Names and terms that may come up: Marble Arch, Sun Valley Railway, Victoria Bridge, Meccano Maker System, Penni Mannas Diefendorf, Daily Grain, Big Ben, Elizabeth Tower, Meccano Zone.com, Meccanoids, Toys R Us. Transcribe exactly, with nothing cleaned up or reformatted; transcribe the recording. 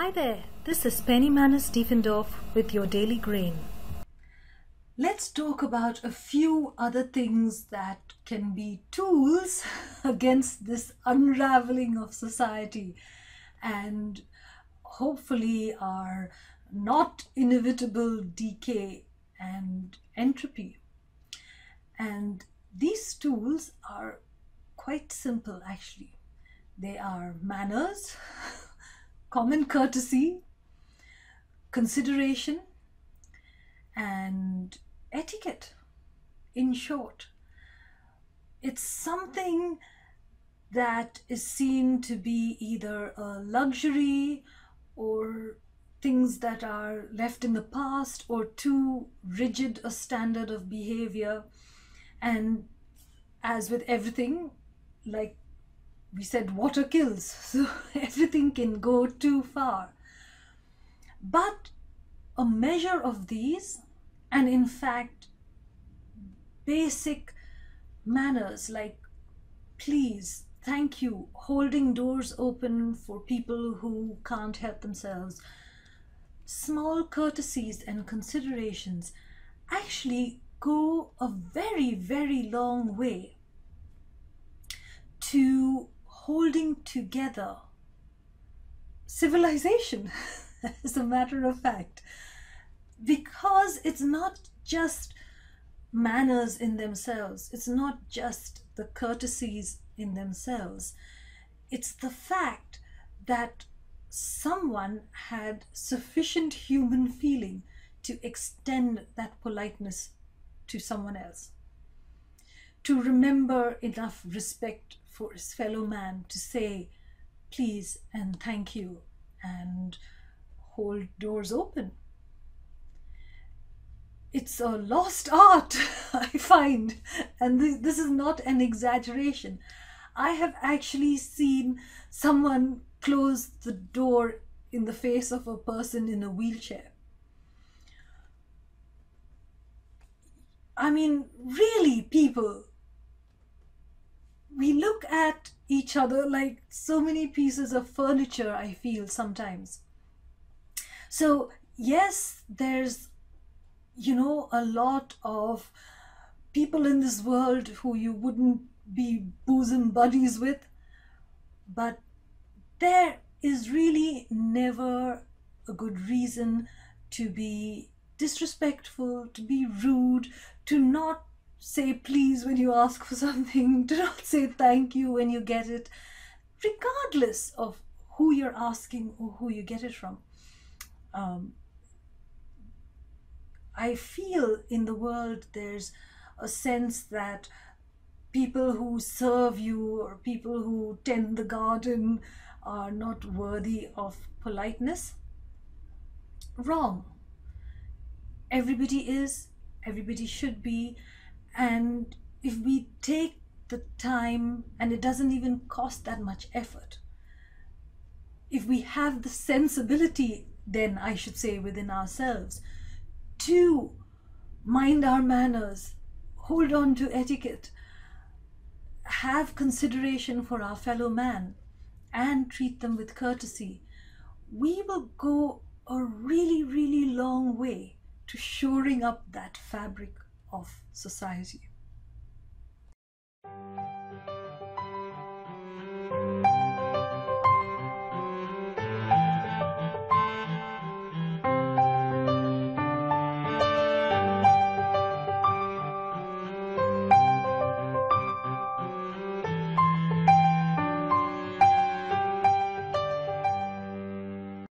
Hi there, this is Penni Mannas Diefendorf with your Daily Grain. Let's talk about a few other things that can be tools against this unraveling of society and hopefully our not inevitable decay and entropy. And these tools are quite simple actually. They are manners, common courtesy, consideration, and etiquette. In short, it's something that is seen to be either a luxury or things that are left in the past or too rigid a standard of behavior. And as with everything, like we said, water kills, so everything can go too far. But a measure of these, and in fact basic manners like please, thank you, holding doors open for people who can't help themselves, small courtesies and considerations actually go a very, very long way to holding together civilization, as a matter of fact, because it's not just manners in themselves, it's not just the courtesies in themselves, it's the fact that someone had sufficient human feeling to extend that politeness to someone else, to remember enough respect for his fellow man to say please and thank you and hold doors open. It's a lost art, I find, and th this is not an exaggeration. I have actually seen someone close the door in the face of a person in a wheelchair. I mean, really, people, we look at each other like so many pieces of furniture, I feel sometimes. So yes, there's, you know, a lot of people in this world who you wouldn't be bosom buddies with, but there is really never a good reason to be disrespectful, to be rude, to not say please when you ask for something, to not say thank you when you get it, regardless of who you're asking or who you get it from. Um, I feel in the world there's a sense that people who serve you or people who tend the garden are not worthy of politeness. Wrong. Everybody is, everybody should be, and if we take the time, and it doesn't even cost that much effort, if we have the sensibility, then I should say within ourselves, to mind our manners, hold on to etiquette, have consideration for our fellow man, and treat them with courtesy, we will go a really, really long way to shoring up that fabric of society.